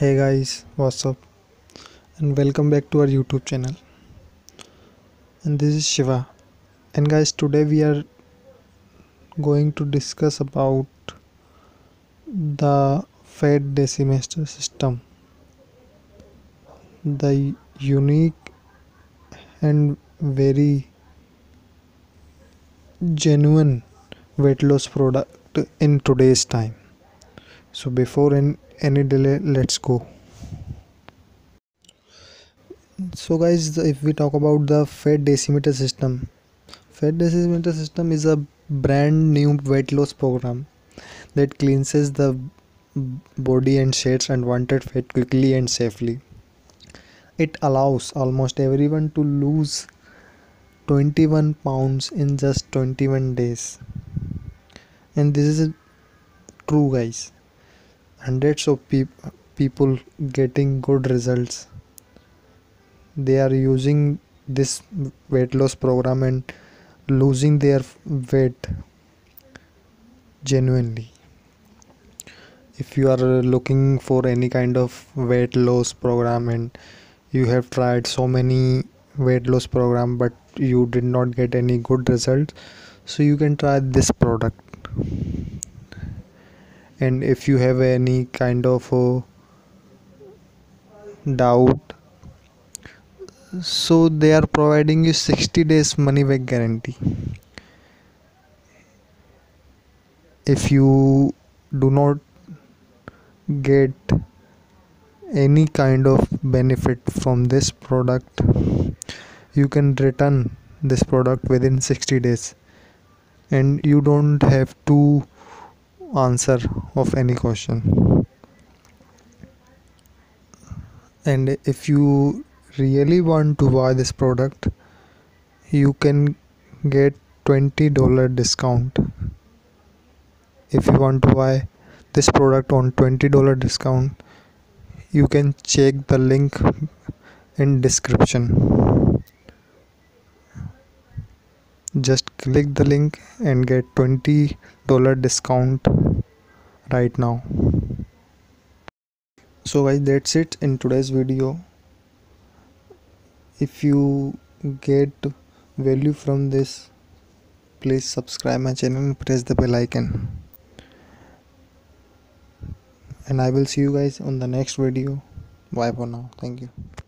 Hey guys, what's up, and welcome back to our YouTube channel. And this is Shiva, and guys, today we are going to discuss about the Fat Decimator System, the unique and very genuine weight loss product in today's time. So before any delay, let's go. So guys, if we talk about the Fat Decimator System, Fat Decimator System is a brand new weight loss program that cleanses the body and sheds unwanted fat quickly and safely. It allows almost everyone to lose 21 pounds in just 21 days. And this is true, guys. Hundreds of people getting good results. They are using this weight loss program and losing their weight genuinely. If you are looking for any kind of weight loss program and you have tried so many weight loss program but you did not get any good results, so you can try this product. And if you have any kind of doubt, so they are providing you 60 days money back guarantee. If you do not get any kind of benefit from this product, you can return this product within 60 days and you don't have to answer of any question. And if you really want to buy this product, you can get $20 discount. If you want to buy this product on $20 discount, you can check the link in description. Just click the link and get $20 discount right now. So guys, that's it in today's video. If you get value from this, please subscribe my channel and press the bell icon. And I will see you guys on the next video. Bye for now. Thank you.